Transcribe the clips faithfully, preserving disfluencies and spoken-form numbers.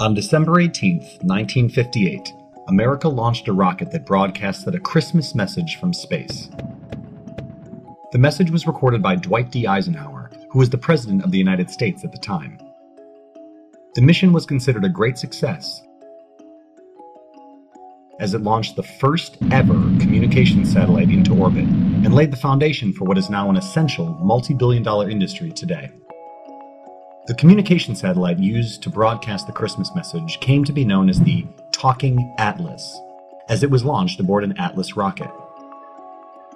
On December eighteenth, nineteen fifty-eight, America launched a rocket that broadcasted a Christmas message from space. The message was recorded by Dwight D. Eisenhower, who was the President of the United States at the time. The mission was considered a great success, as it launched the first ever communications satellite into orbit and laid the foundation for what is now an essential multi-billion dollar industry today. The communication satellite used to broadcast the Christmas message came to be known as the Talking Atlas, as it was launched aboard an Atlas rocket.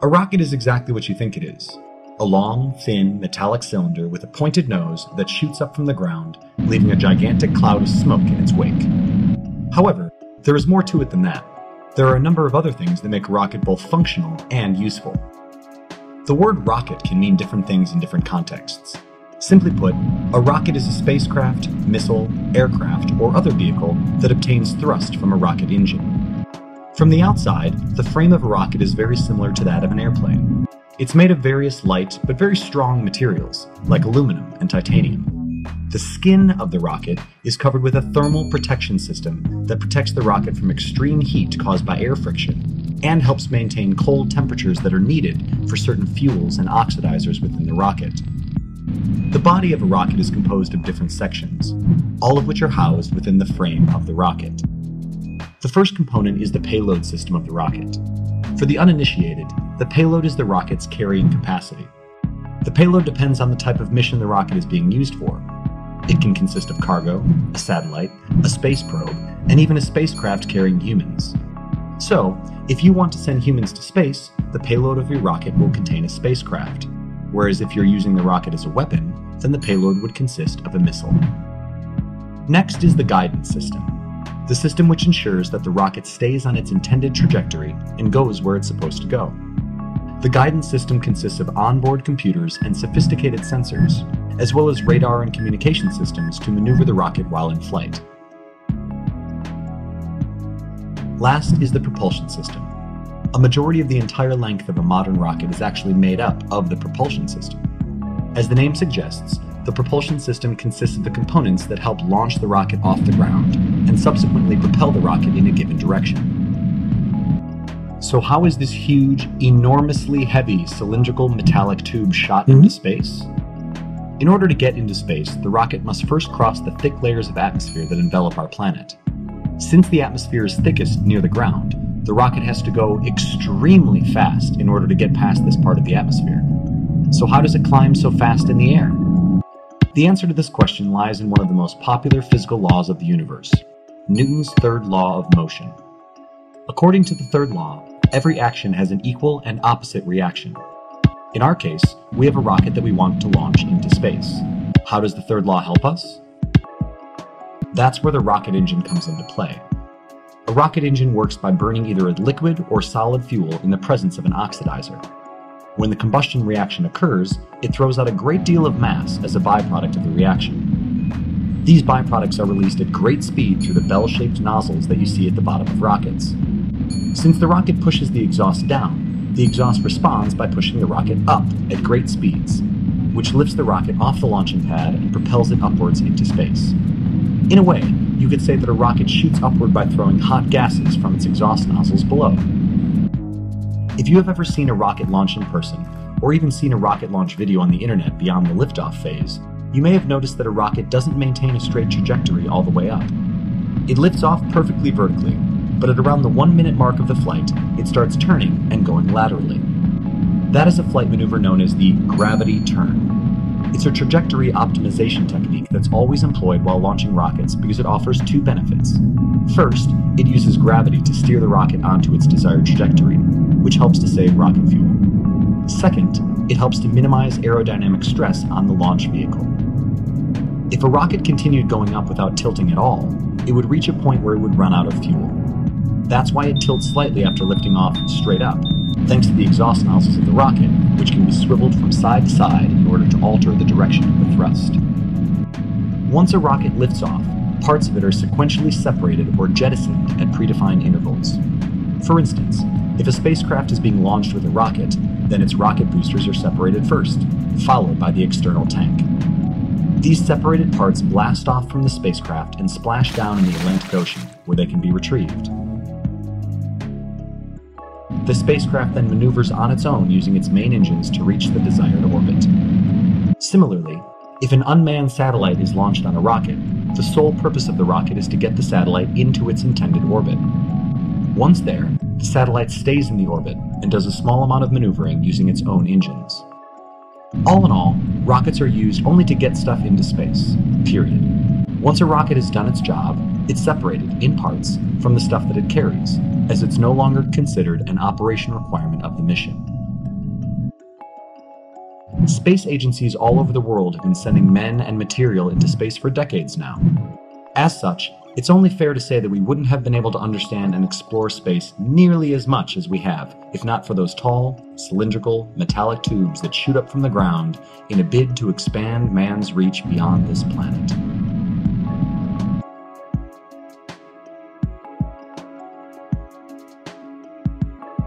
A rocket is exactly what you think it is: a long, thin, metallic cylinder with a pointed nose that shoots up from the ground, leaving a gigantic cloud of smoke in its wake. However, there is more to it than that. There are a number of other things that make a rocket both functional and useful. The word rocket can mean different things in different contexts. Simply put, a rocket is a spacecraft, missile, aircraft, or other vehicle that obtains thrust from a rocket engine. From the outside, the frame of a rocket is very similar to that of an airplane. It's made of various light but very strong materials, like aluminum and titanium. The skin of the rocket is covered with a thermal protection system that protects the rocket from extreme heat caused by air friction and helps maintain cold temperatures that are needed for certain fuels and oxidizers within the rocket. The body of a rocket is composed of different sections, all of which are housed within the frame of the rocket. The first component is the payload system of the rocket. For the uninitiated, the payload is the rocket's carrying capacity. The payload depends on the type of mission the rocket is being used for. It can consist of cargo, a satellite, a space probe, and even a spacecraft carrying humans. So, if you want to send humans to space, the payload of your rocket will contain a spacecraft, whereas if you're using the rocket as a weapon, then the payload would consist of a missile. Next is the guidance system, the system which ensures that the rocket stays on its intended trajectory and goes where it's supposed to go. The guidance system consists of onboard computers and sophisticated sensors, as well as radar and communication systems to maneuver the rocket while in flight. Last is the propulsion system. A majority of the entire length of a modern rocket is actually made up of the propulsion system. As the name suggests, the propulsion system consists of the components that help launch the rocket off the ground and subsequently propel the rocket in a given direction. So how is this huge, enormously heavy cylindrical metallic tube shot mm-hmm. into space? In order to get into space, the rocket must first cross the thick layers of atmosphere that envelop our planet. Since the atmosphere is thickest near the ground, the rocket has to go extremely fast in order to get past this part of the atmosphere. So how does it climb so fast in the air? The answer to this question lies in one of the most popular physical laws of the universe, Newton's third law of motion. According to the third law, every action has an equal and opposite reaction. In our case, we have a rocket that we want to launch into space. How does the third law help us? That's where the rocket engine comes into play. A rocket engine works by burning either a liquid or solid fuel in the presence of an oxidizer. When the combustion reaction occurs, it throws out a great deal of mass as a byproduct of the reaction. These byproducts are released at great speed through the bell-shaped nozzles that you see at the bottom of rockets. Since the rocket pushes the exhaust down, the exhaust responds by pushing the rocket up at great speeds, which lifts the rocket off the launching pad and propels it upwards into space. In a way, you could say that a rocket shoots upward by throwing hot gases from its exhaust nozzles below. If you have ever seen a rocket launch in person, or even seen a rocket launch video on the internet beyond the liftoff phase, you may have noticed that a rocket doesn't maintain a straight trajectory all the way up. It lifts off perfectly vertically, but at around the one-minute mark of the flight, it starts turning and going laterally. That is a flight maneuver known as the gravity turn. It's a trajectory optimization technique that's always employed while launching rockets because it offers two benefits. First, it uses gravity to steer the rocket onto its desired trajectory, which helps to save rocket fuel. Second, it helps to minimize aerodynamic stress on the launch vehicle. If a rocket continued going up without tilting at all, it would reach a point where it would run out of fuel. That's why it tilts slightly after lifting off straight up, thanks to the exhaust nozzles of the rocket, which can be swiveled from side to side in order to alter the direction of the thrust. Once a rocket lifts off, parts of it are sequentially separated or jettisoned at predefined intervals. For instance, if a spacecraft is being launched with a rocket, then its rocket boosters are separated first, followed by the external tank. These separated parts blast off from the spacecraft and splash down in the Atlantic Ocean, where they can be retrieved. The spacecraft then maneuvers on its own using its main engines to reach the desired orbit. Similarly, if an unmanned satellite is launched on a rocket, the sole purpose of the rocket is to get the satellite into its intended orbit. Once there, the satellite stays in the orbit and does a small amount of maneuvering using its own engines. All in all, rockets are used only to get stuff into space, period. Once a rocket has done its job, it's separated, in parts, from the stuff that it carries, as it's no longer considered an operational requirement of the mission. Space agencies all over the world have been sending men and material into space for decades now. As such, it's only fair to say that we wouldn't have been able to understand and explore space nearly as much as we have, if not for those tall, cylindrical, metallic tubes that shoot up from the ground in a bid to expand man's reach beyond this planet.